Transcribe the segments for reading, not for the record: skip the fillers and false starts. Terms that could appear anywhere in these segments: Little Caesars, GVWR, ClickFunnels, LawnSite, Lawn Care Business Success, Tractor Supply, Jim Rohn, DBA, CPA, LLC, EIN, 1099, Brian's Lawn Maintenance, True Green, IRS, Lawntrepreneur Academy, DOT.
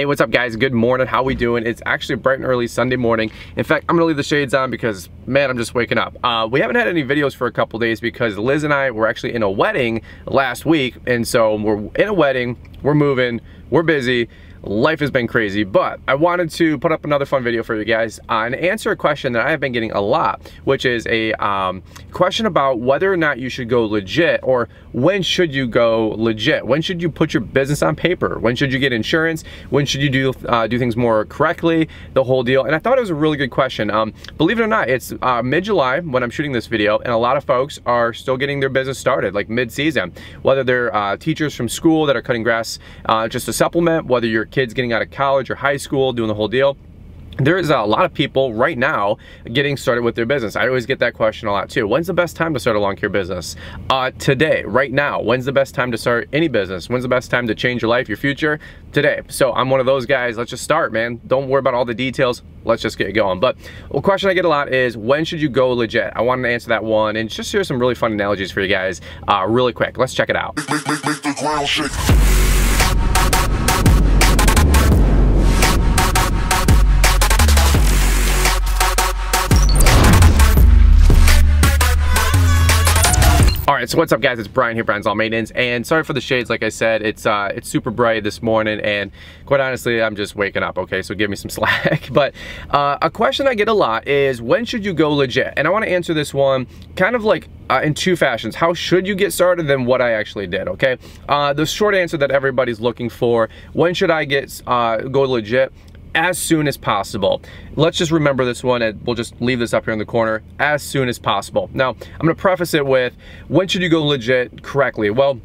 Hey, what's up guys? Good morning. How we doing? It's actually bright and early Sunday morning. In fact, I'm gonna leave the shades on because, man, I'm just waking up. We haven't had any videos for a couple days because Liz and I were actually in a wedding last week, and so we're in a wedding, we're moving, we're busy. Life has been crazy, but I wanted to put up another fun video for you guys and answer a question that I have been getting a lot, which is a question about whether or not you should go legit, or when should you go legit? When should you put your business on paper? When should you get insurance? When should you do things more correctly? The whole deal. And I thought it was a really good question. Believe it or not, it's mid-July when I'm shooting this video, and a lot of folks are still getting their business started, like mid-season. Whether they're teachers from school that are cutting grass just to supplement, whether you're kids getting out of college or high school, doing the whole deal. There is a lot of people right now getting started with their business. I always get that question a lot too. When's the best time to start a lawn care business? Today, right now. When's the best time to start any business? When's the best time to change your life, your future? Today. So I'm one of those guys. Let's just start, man. Don't worry about all the details. Let's just get going. But a question I get a lot is, when should you go legit? I wanted to answer that one and just share some really fun analogies for you guys really quick. Let's check it out. Make the ground shake. All right, so what's up guys, it's Brian here, Brian's Lawn Maintenance, and sorry for the shades, like I said, it's super bright this morning, and quite honestly, I'm just waking up, okay, so give me some slack. But a question I get a lot is, when should you go legit? And I wanna answer this one kind of like in two fashions, how should you get started, then what I actually did, okay? The short answer that everybody's looking for, when should I get go legit? As soon as possible. Let's just remember this one, and we'll just leave this up here in the corner, as soon as possible. Now, I'm gonna preface it with, when should you go legit correctly? Well,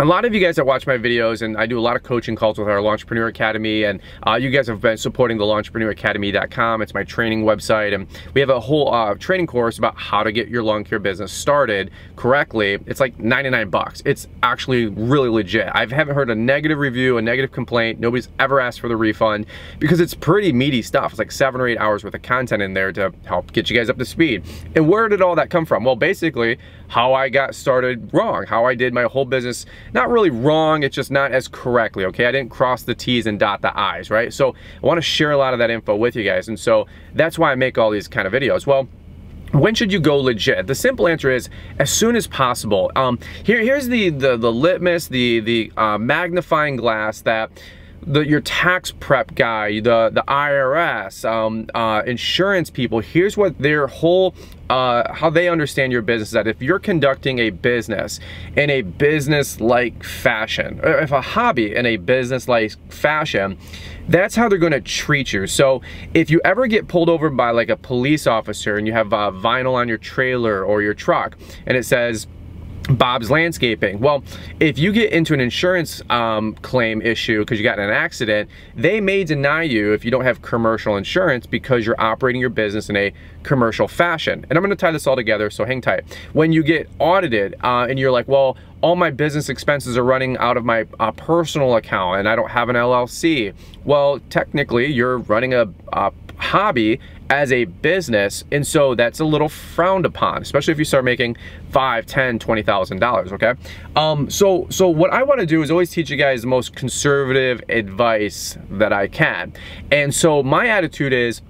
a lot of you guys that watch my videos, and I do a lot of coaching calls with our Lawntrepreneur Academy, and you guys have been supporting the LawnTrepreneurAcademy.com. It's my training website, and we have a whole training course about how to get your lawn care business started correctly. It's like 99 bucks. It's actually really legit. I haven't heard a negative review, a negative complaint. Nobody's ever asked for the refund because it's pretty meaty stuff. It's like 7 or 8 hours worth of content in there to help get you guys up to speed. And where did all that come from? Well, basically, how I got started wrong, how I did my whole business. Not really wrong, it's just not as correctly, okay? I didn't cross the T's and dot the I's, right? So I wanna share a lot of that info with you guys, and so that's why I make all these kind of videos. Well, when should you go legit? The simple answer is as soon as possible. Here's the litmus, the magnifying glass that your tax prep guy, the IRS, insurance people, here's what their whole how they understand your business is that if you're conducting a business in a business-like fashion, or if a hobby in a business-like fashion, that's how they're gonna treat you. So if you ever get pulled over by like a police officer and you have vinyl on your trailer or your truck and it says Bob's Landscaping. Well, if you get into an insurance claim issue because you got in an accident, they may deny you if you don't have commercial insurance because you're operating your business in a commercial fashion. And I'm gonna tie this all together, so hang tight. When you get audited and you're like, well, all my business expenses are running out of my personal account and I don't have an LLC. Well, technically you're running a hobby as a business, and so that's a little frowned upon, especially if you start making $5, $10, $20,000, okay? So what I want to do is always teach you guys the most conservative advice that I can. And so my attitude is,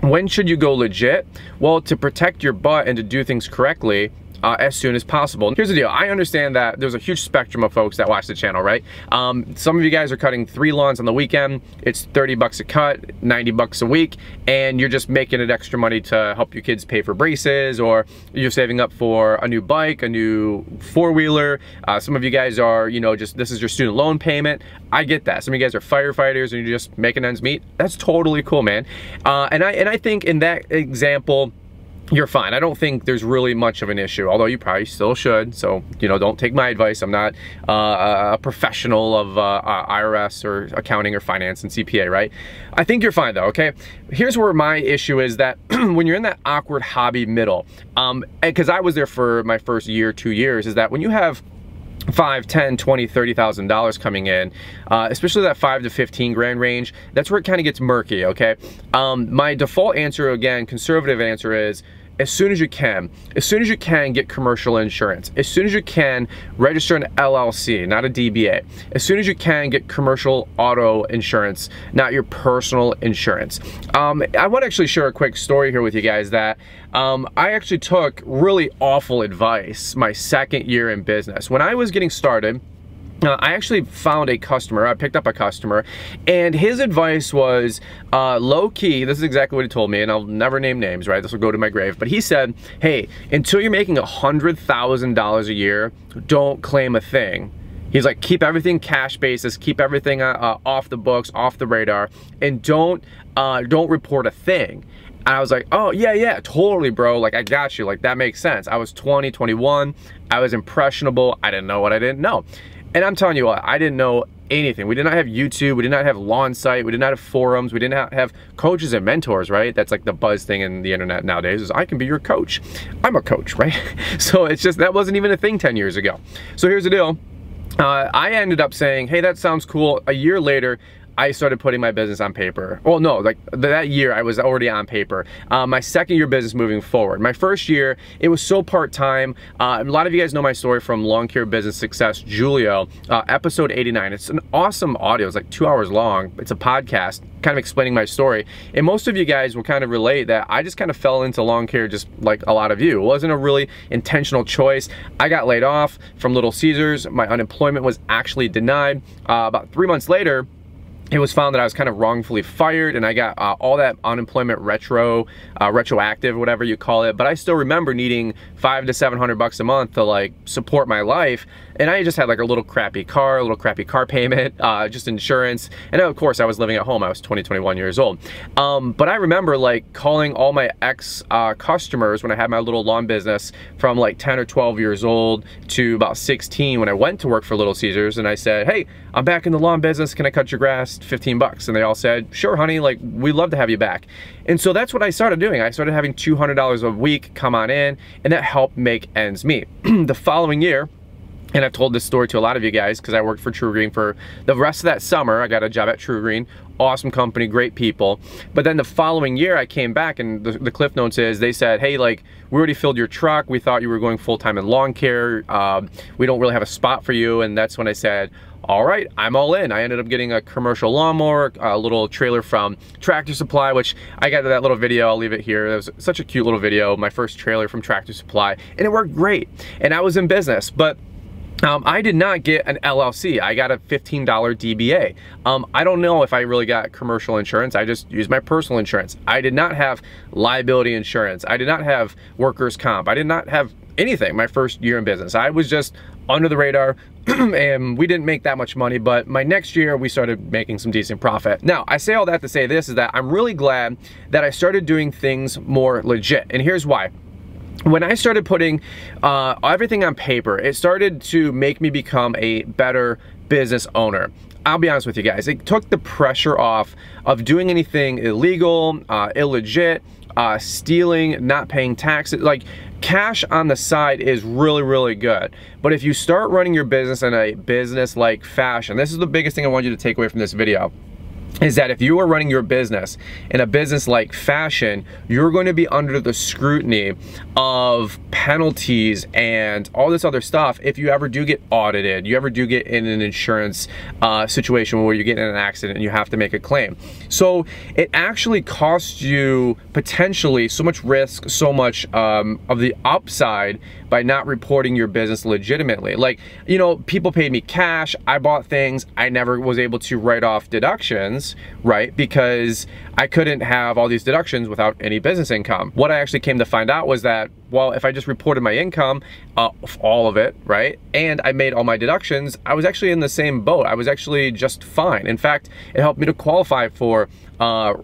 when should you go legit? Well, to protect your butt and to do things correctly, as soon as possible. Here's the deal, I understand that there's a huge spectrum of folks that watch the channel, right? Some of you guys are cutting 3 lawns on the weekend, it's 30 bucks a cut, 90 bucks a week, and you're just making it extra money to help your kids pay for braces, or you're saving up for a new bike, a new 4-wheeler. Some of you guys are, you know, just this is your student loan payment. I get that. Some of you guys are firefighters and you're just making ends meet. That's totally cool, man. And I think in that example, you're fine. I don't think there's really much of an issue, although you probably still should. So, you know, don't take my advice. I'm not a professional of IRS or accounting or finance and CPA, right? I think you're fine though, okay? Here's where my issue is that when you're in that awkward hobby middle, because I was there for my first year, 2 years, is that when you have $5, $10, $20, $30,000 coming in, especially that 5 to 15 grand range, that's where it kind of gets murky, okay? My default answer, again, conservative answer is as soon as you can. As soon as you can, get commercial insurance. As soon as you can, register an LLC, not a DBA. As soon as you can, get commercial auto insurance, not your personal insurance. I want to actually share a quick story here with you guys that I actually took really awful advice my second year in business. When I was getting started, I actually found a customer, I picked up a customer, and his advice was low-key, this is exactly what he told me, and I'll never name names, right? This will go to my grave, but he said, hey, until you're making $100,000 a year, don't claim a thing. He's like, keep everything cash basis, keep everything off the books, off the radar, and don't report a thing. And I was like, oh, yeah, yeah, totally, bro. Like, I got you. Like, that makes sense. I was 20, 21. I was impressionable. I didn't know what I didn't know. And I'm telling you what, I didn't know anything. We did not have YouTube. We did not have LawnSite. We did not have forums. We did not have coaches and mentors, right? That's like the buzz thing in the internet nowadays is I can be your coach. I'm a coach, right? So it's just, that wasn't even a thing 10 years ago. So here's the deal. I ended up saying, hey, that sounds cool. A year later, I started putting my business on paper. Well, no, like that year I was already on paper. My second year business moving forward. My first year, it was so part-time. A lot of you guys know my story from Lawn Care Business Success, Julio, episode 89. It's an awesome audio. It's like 2 hours long. It's a podcast kind of explaining my story. And most of you guys will kind of relate that I just kind of fell into lawn care just like a lot of you. It wasn't a really intentional choice. I got laid off from Little Caesars. My unemployment was actually denied. About 3 months later, it was found that I was kind of wrongfully fired, and I got all that unemployment retroactive, whatever you call it. But I still remember needing $500 to $700 a month to like support my life, and I just had like a little crappy car payment, just insurance, and of course I was living at home. I was 20, 21 years old. But I remember like calling all my ex customers when I had my little lawn business from like 10 or 12 years old to about 16 when I went to work for Little Caesars, and I said, "Hey, I'm back in the lawn business. Can I cut your grass?" $15 and they all said, sure honey, like we'd love to have you back. And so that's what I started doing. I started having $200 a week come on in, and that helped make ends meet. The following year, and I've told this story to a lot of you guys because I worked for True Green for the rest of that summer. I got a job at True Green, awesome company, great people. But then the following year I came back, and the cliff notes is they said, hey, like we already filled your truck. We thought you were going full-time in lawn care. We don't really have a spot for you. And that's when I said, all right, I'm all in. I ended up getting a commercial lawnmower, a little trailer from Tractor Supply, which I got that little video, I'll leave it here. It was such a cute little video, my first trailer from Tractor Supply, and it worked great. And I was in business, but I did not get an LLC. I got a $15 DBA. I don't know if I really got commercial insurance. I just used my personal insurance. I did not have liability insurance. I did not have workers' comp. I did not have anything my first year in business. I was just under the radar, and we didn't make that much money, but my next year we started making some decent profit. Now, I say all that to say this is that I'm really glad that I started doing things more legit, and here's why. When I started putting everything on paper, it started to make me become a better business owner. I'll be honest with you guys, it took the pressure off of doing anything illegal, illegit, stealing, not paying taxes. Like, cash on the side is really, really good. But if you start running your business in a business-like fashion, this is the biggest thing I want you to take away from this video, is that if you are running your business in a business-like fashion, you're going to be under the scrutiny of penalties and all this other stuff if you ever do get audited, you ever do get in an insurance situation where you get in an accident and you have to make a claim. So it actually costs you potentially so much risk, so much of the upside by not reporting your business legitimately. Like, you know, people paid me cash, I bought things, I never was able to write off deductions, right? Because I couldn't have all these deductions without any business income. What I actually came to find out was that, well, if I just reported my income, all of it, right? And I made all my deductions, I was actually in the same boat. I was actually just fine. In fact, it helped me to qualify for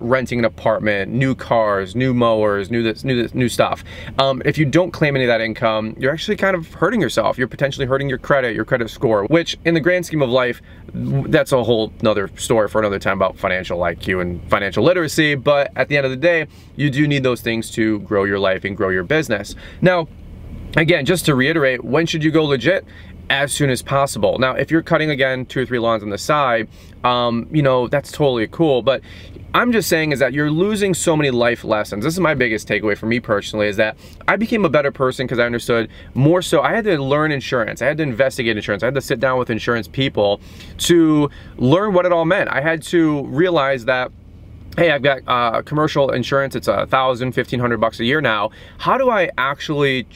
renting an apartment, new cars, new mowers, new stuff. If you don't claim any of that income, you're actually kind of hurting yourself. You're potentially hurting your credit score, which in the grand scheme of life, that's a whole nother story for another time about financial IQ and financial literacy. But at the end of the day, you do need those things to grow your life and grow your business. Now, again, just to reiterate, when should you go legit? as soon as possible. Now, if you're cutting, again, 2 or 3 lawns on the side, you know, that's totally cool, but I'm just saying is that you're losing so many life lessons. This is my biggest takeaway for me personally, is that I became a better person because I understood more so. I had to learn insurance. I had to investigate insurance. I had to sit down with insurance people to learn what it all meant. I had to realize that, hey, I've got commercial insurance. It's $1,000, $1,500 a year now. How do I actually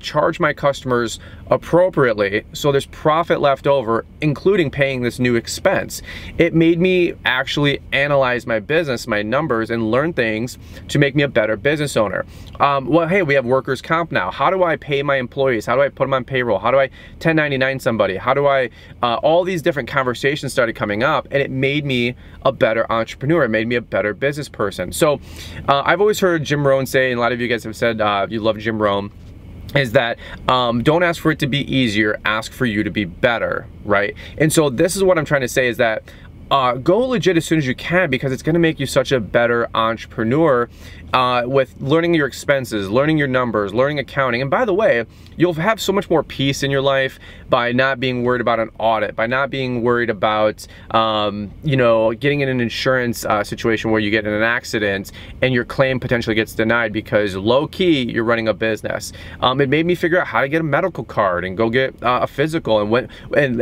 charge my customers appropriately so there's profit left over, including paying this new expense? It made me actually analyze my business, my numbers, and learn things to make me a better business owner. Well, hey, we have workers' comp now. How do I pay my employees? How do I put them on payroll? How do I 1099 somebody? How do I? All these different conversations started coming up, and it made me a better entrepreneur. It made me a better business person. So I've always heard Jim Rohn say, and a lot of you guys have said you love Jim Rohn, is that don't ask for it to be easier, ask for you to be better, right? And so this is what I'm trying to say, is that go legit as soon as you can, because it's going to make you such a better entrepreneur with learning your expenses, learning your numbers, learning accounting. And by the way, you'll have so much more peace in your life by not being worried about an audit, by not being worried about, you know, getting in an insurance situation where you get in an accident and your claim potentially gets denied because low key, you're running a business. It made me figure out how to get a medical card and go get a physical, and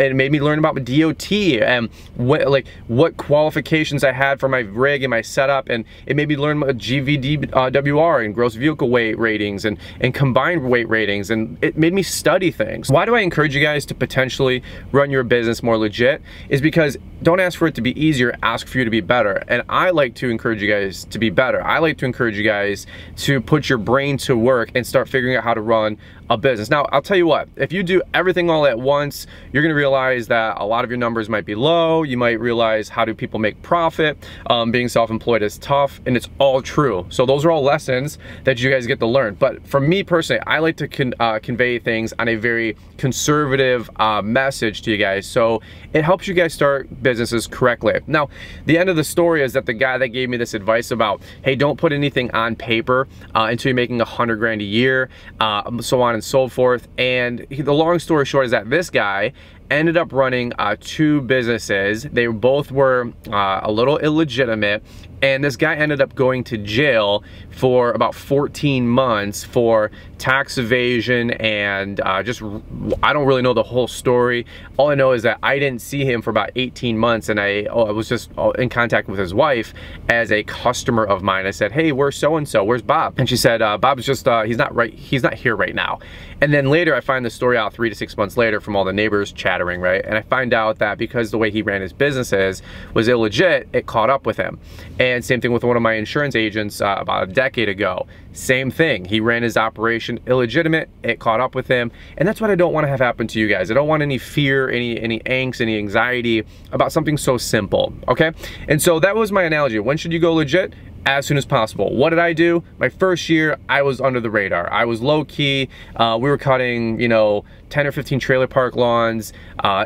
it made me learn about the DOT and what qualifications I had for my rig and my setup, and it made me learn GVWR and gross vehicle weight ratings and combined weight ratings, and it made me study things. Why do I encourage you guys to potentially run your business more legit? Is because don't ask for it to be easier, ask for you to be better. And I like to encourage you guys to be better. I like to encourage you guys to put your brain to work and start figuring out how to run a business. Now, I'll tell you what, if you do everything all at once, you're gonna realize that a lot of your numbers might be low. You might realize, how do people make profit? Being self-employed is tough, and it's all true. So those are all lessons that you guys get to learn. But for me personally, I like to convey things on a very conservative message to you guys, so it helps you guys start businesses correctly. Now, the end of the story is that the guy that gave me this advice about, hey, don't put anything on paper until you're making $100 grand a year, so on and so forth. And the long story short is that this guy ended up running 2 businesses. They both were a little illegitimate, and this guy ended up going to jail for about 14 months for tax evasion and just, I don't really know the whole story. All I know is that I didn't see him for about 18 months, and I was just in contact with his wife as a customer of mine. I said, hey, where's so-and-so? Where's Bob? And she said, Bob's just, he's not here right now. And then later I find the story out 3 to 6 months later from all the neighbors chattering, right? And I find out that because the way he ran his businesses was illegit, it caught up with him. And same thing with one of my insurance agents about a decade ago. Same thing, he ran his operation illegitimate, it caught up with him. And that's what I don't want to have happen to you guys. I don't want any fear, any angst, any anxiety about something so simple, okay? And so that was my analogy. When should you go legit? As soon as possible. What did I do? My first year, I was under the radar. I was low key. We were cutting, you know, 10 or 15 trailer park lawns.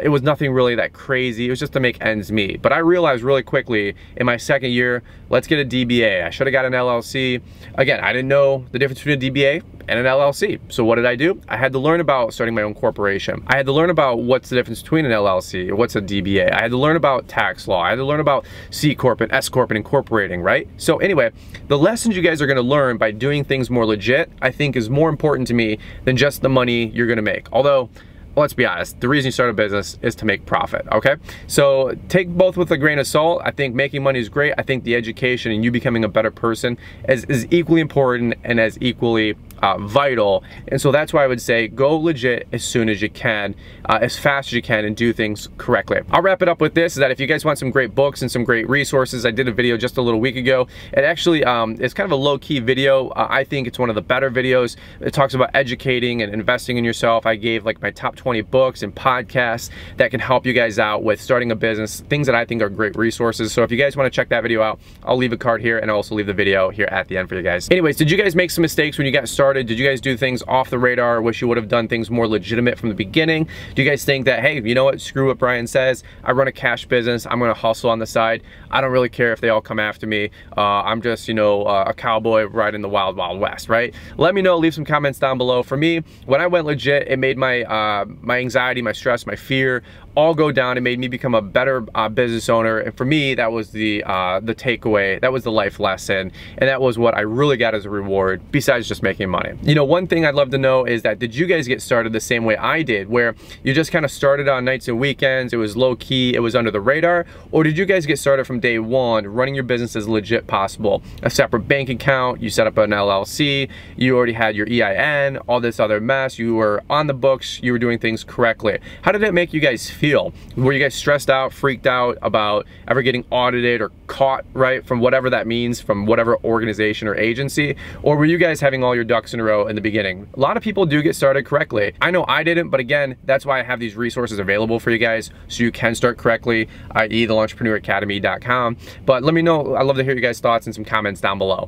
It was nothing really that crazy. It was just to make ends meet. But I realized really quickly in my second year, let's get a DBA. I should have got an LLC. Again, I didn't know the difference between a DBA and an LLC. So what did I do? I had to learn about starting my own corporation. I had to learn about what's the difference between an LLC, what's a DBA. I had to learn about tax law. I had to learn about C Corp and S Corp and incorporating, right? So anyway, the lessons you guys are gonna learn by doing things more legit, I think is more important to me than just the money you're gonna make. Although, let's be honest, the reason you start a business is to make profit, okay? So take both with a grain of salt. I think making money is great. I think the education and you becoming a better person is equally important and as equally vital. And so that's why I would say go legit as soon as you can, as fast as you can, and do things correctly. I'll wrap it up with this, is that if you guys want some great books and some great resources, I did a video just a little week ago. It actually, it's kind of a low-key video. I think it's one of the better videos. It talks about educating and investing in yourself. I gave like my top 20 books and podcasts that can help you guys out with starting a business, things that I think are great resources. So if you guys want to check that video out, I'll leave a card here, and I'll also leave the video here at the end for you guys. Anyways, did you guys make some mistakes when you got started? started? Did you guys do things off the radar? Wish you would have done things more legitimate from the beginning? Do you guys think that, hey, you know what, screw what Brian says, I run a cash business, I'm gonna hustle on the side, I don't really care if they all come after me, I'm just, you know, a cowboy riding the wild, wild west, right? Let me know, leave some comments down below. For me, when I went legit, it made my anxiety, my stress, my fear all go down. It made me become a better business owner, and for me, that was the takeaway, that was the life lesson, and that was what I really got as a reward besides just making money. You know, one thing I'd love to know is that, did you guys get started the same way I did, where you just kind of started on nights and weekends, it was low key, it was under the radar? Or did you guys get started from day one, running your business as legit possible? A separate bank account, you set up an LLC, you already had your EIN, all this other mess, you were on the books, you were doing things correctly. How did it make you guys feel? Were you guys stressed out, freaked out about ever getting audited or caught, right, from whatever that means, from whatever organization or agency? Or were you guys having all your ducks in a row in the beginning? A lot of people do get started correctly. I know I didn't, but again, that's why I have these resources available for you guys so you can start correctly, i.e. the LawnTrepreneurAcademy.com. But let me know, I'd love to hear you guys' thoughts and some comments down below.